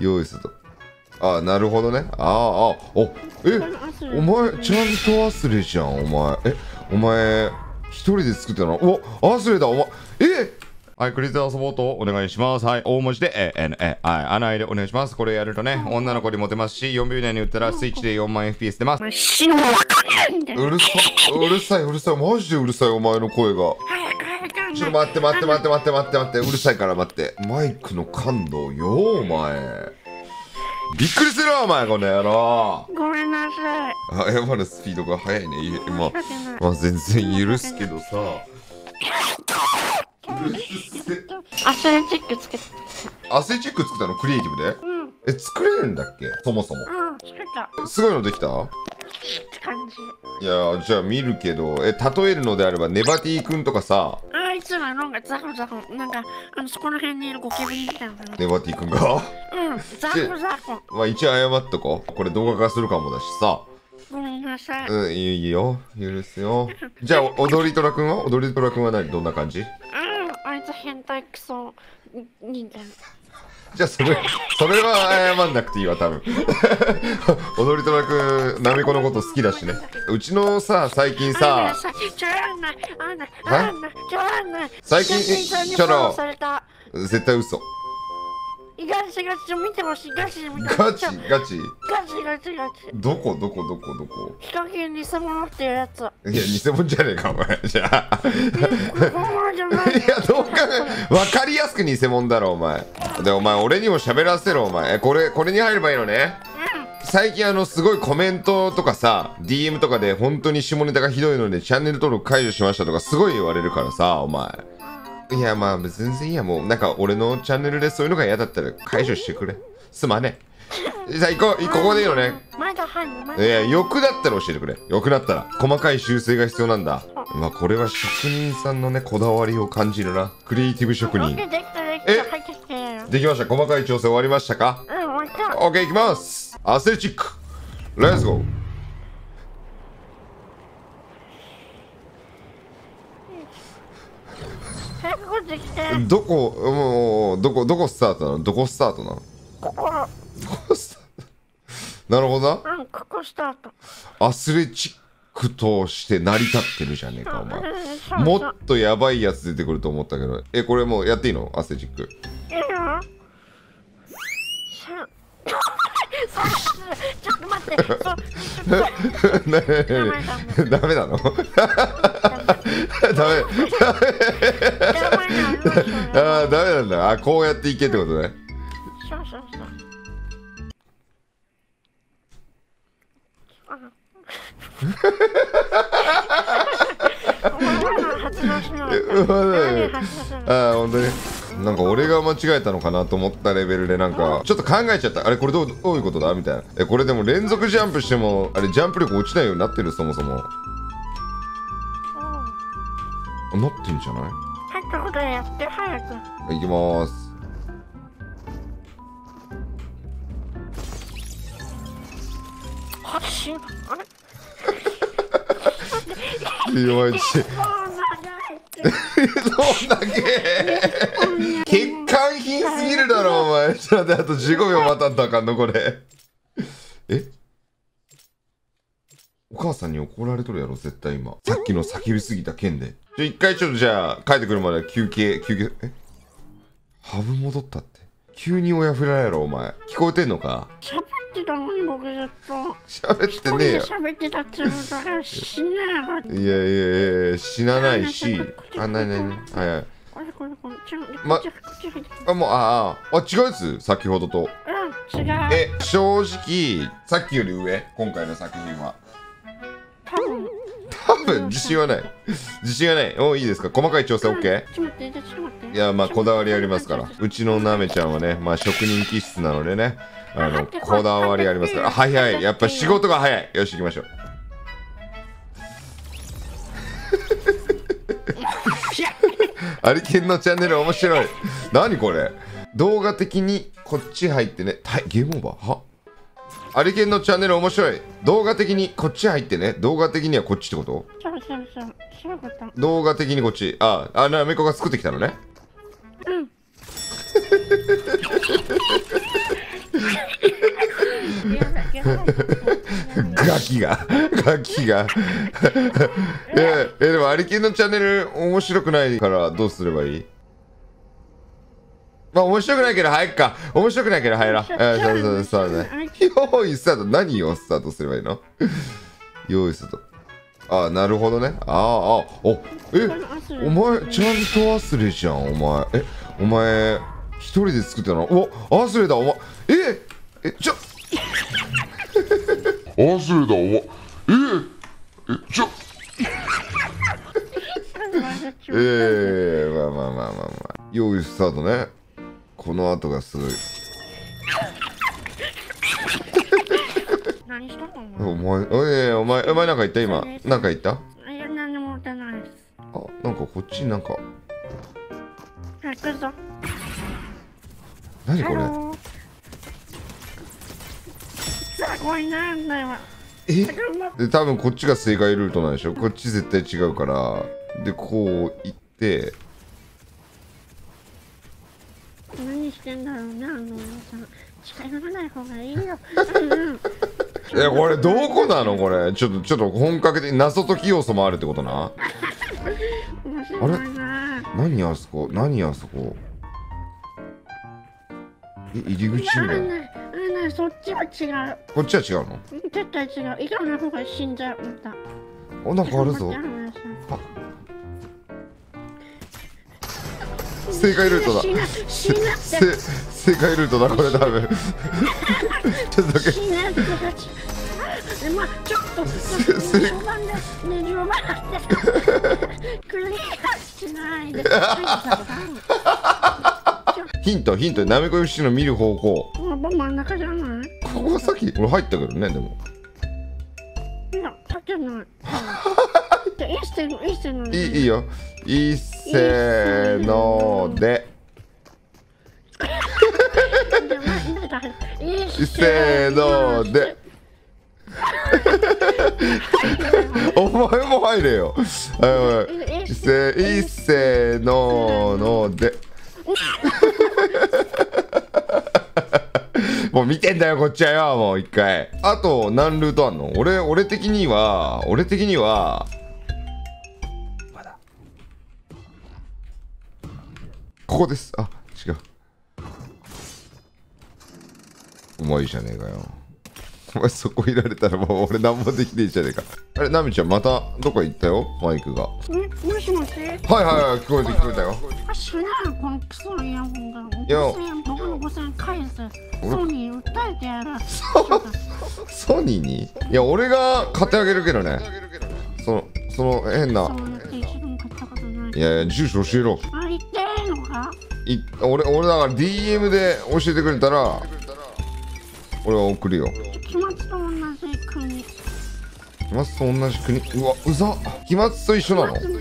用意すると。ああ、なるほどね。ああ、おえ、お前ちゃんとアスレじゃん、お前。え、お前一人で作ったの？お、アスレだ、お前。え、はい、クリスタルサポートをお願いします。はい、大文字で ANAI、ANAI でお願いします。これやるとね、女の子にモテますし、4秒以内に打ったらスイッチで4万 FPS 出ます。うるさい、マジでうるさい、お前の声が。ちょっと待って、うるさいから待って。マイクの感度よ、お前。びっくりするわ、お前、この野郎。ごめんなさい。あ、謝るスピードが速いね。まあ、全然許すけどさ。アスレチック作ったのクリエイティブで、うん、え、作れるんだっけそもそも。うん、作った。すごいのできたって感じ。いや、じゃあ見るけど、え、例えるのであればネバティ君とかさ、あいつらなんかザフザフ、なんかそこら辺にいるゴキブリみたいなの。ネバティ君がうん、ザフザフ。まあ一応謝っとこう。これ動画化するかもだしさ。ごめんなさい。うん、いいよ。許すよ。じゃあ、踊りトラ君は何どんな感じ？変態クソ人間。じゃあそれは謝んなくていいわ多分。踊りとなくナメコのこと好きだしね。うちのさ最近さ最近ちょろ絶対嘘。ガチどこヒカキン偽物っていうやつ。いや偽物じゃねえかお前。じゃあいやどうか分かりやすく偽物だろお前。でお前俺にも喋らせろお前。これに入ればいいのね。最近すごいコメントとかさ DM とかで本当に下ネタがひどいのでチャンネル登録解除しましたとかすごい言われるからさお前。いやまあ全然いいや。もうなんか俺のチャンネルでそういうのが嫌だったら解除してくれ。すまねえ。さあここでいいよね。いや欲だったら教えてくれ。欲だったら細かい修正が必要なんだ。まあこれは職人さんのねこだわりを感じるな。クリエイティブ職人。えできました。細かい調整終わりましたか？うん終わった。オッケーいきます。アスレチックレッツゴー。どこスタートなの？ここスタート。なるほどな。うん、ここスタート。アスレチックとして成り立ってるじゃねえかお前。もっとやばいやつ出てくると思ったけど。え、これもうやっていいの？アスレチック。いいよ。ちょっと待って。ダメなの？ダメなんだ。あ、こうやっていけってことね。あ、本当になんか俺が間違えたのかなと思ったレベルでなんかちょっと考えちゃった。あれこれどういうことだみたいな。え、これでも連続ジャンプしてもあれジャンプ力落ちないようになってる。そもそもなってんじゃない？はい、ということでやって早く。行きます。発信あれ？弱いし。どんだけ。欠陥品すぎるだろお前。ちょっとあと15秒待たんとあかんのこれ。え？お母さんに怒られとるやろ絶対今。さっきの叫びすぎた件で。一回ちょっとじゃあ帰ってくるまで休憩。えハブ戻ったって急に親振られやろお前。聞こえてんのか？喋ってたのに僕ずっと喋ってねえよ。喋ってたってことは死なやがって。いや死なないし。あ、なにはいあ、もうあ違うやつ先ほどと。うん違う。え、正直さっきより上今回の作品は多分自信はない。お、いいですか？細かい調整 OK？ いやまあこだわりありますから。うちのなめちゃんはねまあ職人気質なのでねこだわりありますから。早いやっぱ仕事が早い。よし行きましょう。アリケンのチャンネル面白い。何これ動画的にこっち入ってね。ゲームオーバーはアリケンのチャンネル面白い。動画的にこっち入ってね。動画的にはこっちってこと？そう動画的にこっち。あ、なめこが作ってきたのね。うん。ガキがでもアリキンのチャンネル面白くないからどうすればいい？まあ面白くないけど入っか。面白くないけど入ら。用意スタート。何をスタートすればいいの？用意スタート。ああ、なるほどね。ああ、お、お前、ちゃんと忘れじゃん、お前。お前、一人で作ったの？お、忘れだ、お前。忘れだ、お前。まあ。用意スタートね。この後がすごい。何したのお前なんか言った今。なんか言った？いや、何も言ってないです。あ、なんかこっちになんか。はい、来るぞ。何これ？すごいな、んだよ。で、多分こっちが正解ルートなんでしょ？こっち絶対違うから。で、こう行って。何してんだろうな、近寄らない方がいいよ。これどこなのこれ？ちょっと本格的に謎解き要素もあるってことな。あれ？何あそこ？入り口みたいな。そっちは違う。こっちは違うの？絶対違う。行かない方が死んじゃう。なんかあるぞ。正解ルートだ。正解ルートだ、これ多分。ちょっとだけ。ヒント、なめこよしの見る方向。真ん中じゃない？ここさっき、俺入ったけどね、でも。いや、立ってない。いいよ。いっせーので。お前も入れよ。いっせーので。もう見てんだよこっちはよ、もう一回。あと何ルートあんの？俺的にはここです。あ、違う。お前いいじゃねえかよ。お前そこいられたらもう俺なんもできねえじゃねえか。あれ、ナミちゃんまたどこ行ったよ、マイクが。もしもし。はい、聞こえたよ。あ、知らん、このクソイヤホンが。僕の5000円返す。ソニー訴えてやる。ソニーに？いや、俺が買ってあげるけどね。その変な。いや、住所教えろ。あ、言って。俺だから DM で教えてくれたら俺は送るよ。期末と同じ国。うわ、うざ。期末と一緒なの？期末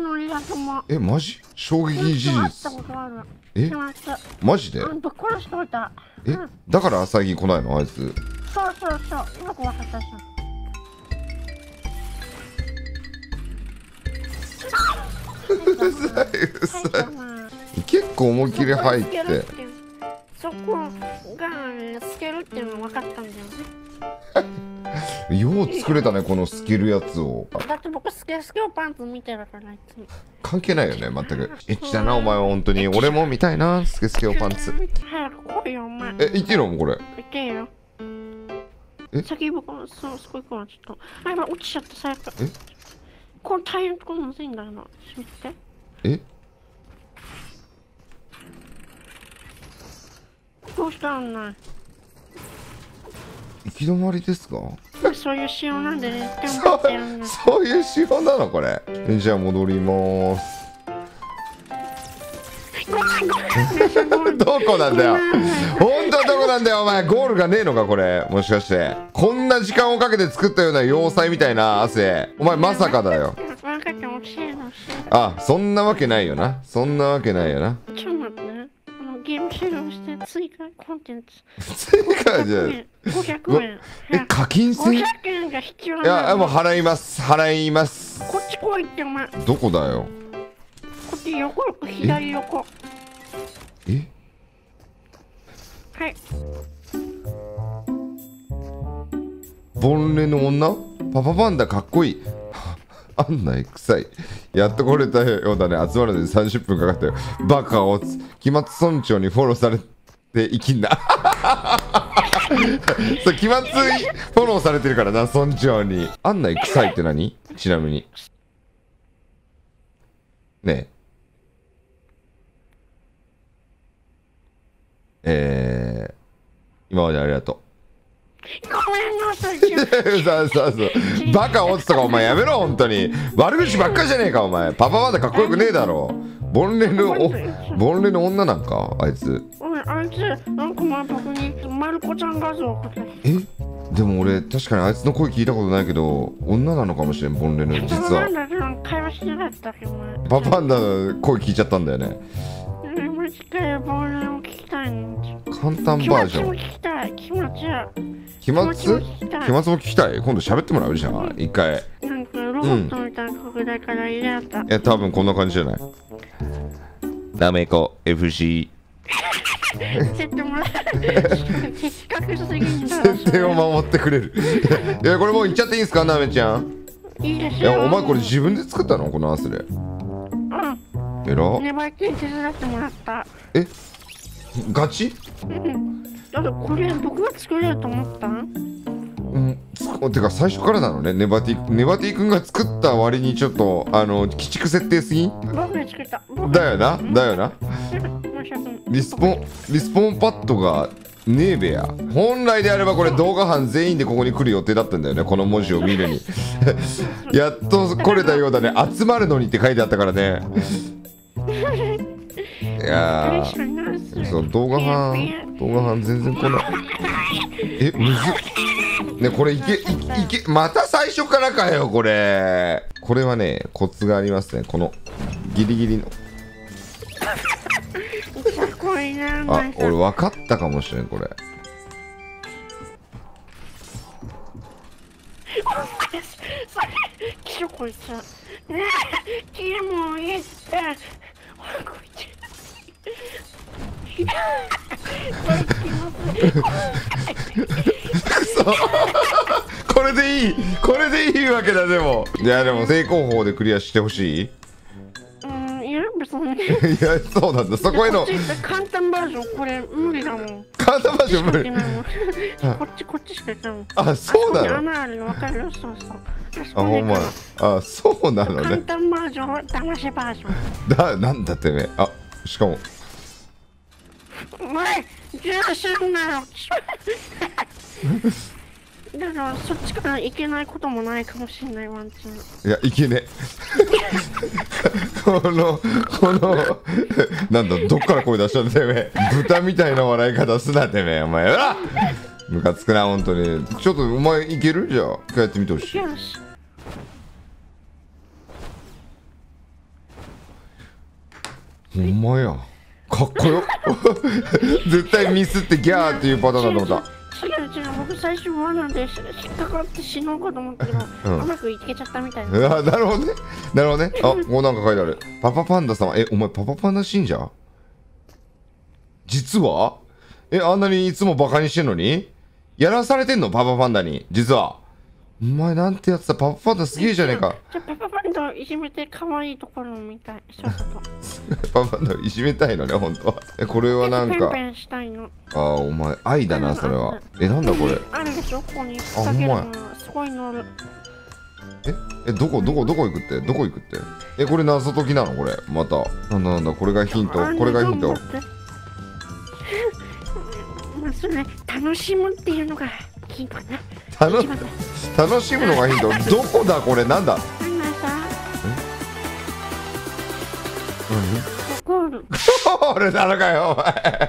のリラとも。マジ？衝撃事実。マジで？だから最近来ないのあいつ。そう。よくわかったじゃん。うざい。結構思い切り入って。そこが透けるっていうの分かったんだよね。よう作れたね、この透けるやつを。だって僕スケをパンツ見てるからいつも。関係ないよね、全く。エッチだな、お前は本当に。俺も見たいな、スケをパンツ。早く来いよ、お前。いけるのこれ。いけるよ。先僕のすごいからちょっと。あ、今落ちちゃった、最悪。この体温とかむずいんだよな。閉めて。どうしたんない？行き止まりですか？そういう仕様なんでね。そういう仕様なのこれ。じゃあ戻ります。どこなんだよ、本当はどこなんだよ。お前ゴールがねえのかこれ、もしかしてこんな時間をかけて作ったような要塞みたいな汗。お前まさかだよ。あ、そんなわけないよな。ちょっと待ってね、ゲーム終了して追加コンテンツ。追加じゃん。500円。課金制？500円が必要なの。いや、もう払います。こっち来いってお前。どこだよ。こっち横、左横。はい。ボンレの女パパパンダかっこいい。あんない臭い。やっと来れたようだね。集まるのに30分かかったよ。バカを期末村長にフォローされて生きんな。そう、期末フォローされてるからな、村長に。あんない臭いって何？ちなみに。ねえ。今までありがとう。ごめんなさい。そうそうそう。バカ落ちとかお前やめろ、本当に。悪口ばっかりじゃねえか、お前。パパまだかっこよくねえだろ。ボンレの女なんか、あいつ。あいつ、なんかまパクにマルコちゃん画像を送って。え？でも俺、確かにあいつの声聞いたことないけど、女なのかもしれん、ボンレの、実は。パパンダの声聞いちゃったんだよね。簡単バージョン。期末も聞きたい。今度喋ってもらうじゃん、一回。なんかロボットみたいな拡大から入れやった。え、多分こんな感じじゃない。ダメコ FC。設定を守ってくれる。いや、これもういっちゃっていいんすか、なめちゃん。いいですよ。いや、お前これ自分で作ったの、このアスレ。うん。えら。ねばい手伝ってもらった。え？ガチ？うん。だからこれ僕が作れると思ったん？うん。てか最初からなのね、ネバティ君が作った割にちょっと鬼畜設定すぎん？僕が作った。だよな、だよな。リスポンパッドがねえべや。本来であればこれ動画班全員でここに来る予定だったんだよね、この文字を見るに。やっと来れたようだね。集まるのにって書いてあったからね。いやー、そう、動画班全然来ない。え、むずっ。ね、これいけ、また最初からかよ、これ。これはね、コツがありますね、このギリギリの。あ、俺分かったかもしれん、これ。これでいい、これでいいわけだ。でも、いや、でも正攻法でクリアしてほしい。いや、そうなんだ。そこへの簡単バージョン、これ無理だもん。簡単バージョン無理。こっちしかいないもん。あ、そうなの。あ、ほんま。あ、そうなのね。簡単バージョンは騙しバージョン。なんだってね。あ、しかも。お前、重心なの。だからそっちから行けないこともないかもしれない、ワンちゃん。いや、行けねえ。このなんだ、どっから声出したんだよ、てめえ。豚みたいな笑い方すな、てめえ、お前。ムカつくな、ほんとに。ちょっとお前いける？じゃあ一回やってみてほしい。ほんまや、かっこよ。絶対ミスってギャーっていうパターンだと思った。違う、僕最初罠で引っかかって死のうかと思ったけど、うまくいけちゃったみたいな。あ、なるほどね、なるほどね。あ、もうなんか書いてある。パパパンダ様。え、お前パパパンダ信者？実は？え、あんなにいつもバカにしてんのにやらされてんの、パパパンダに。実はお前なんてやつだ。パパパンダすげえじゃねえか。じゃあパパパンダをいじめて可愛いところを見たい。そういうこと。パパパンダをいじめたいのね、本当は。え、これはなんか。ペンペンしたいの。ああ、お前愛だな、それは。え、なんだこれ。あるでしょ、ここに。あ、ほんまや。すごい乗る。え、どこ行くって、え、これ謎解きなの、これ。また。なんだ、これがヒント、。まあ、それ、楽しむっていうのがヒントね。楽しむのがヒント。どこだこれ、なんだ。ゴールなのかよ、お前。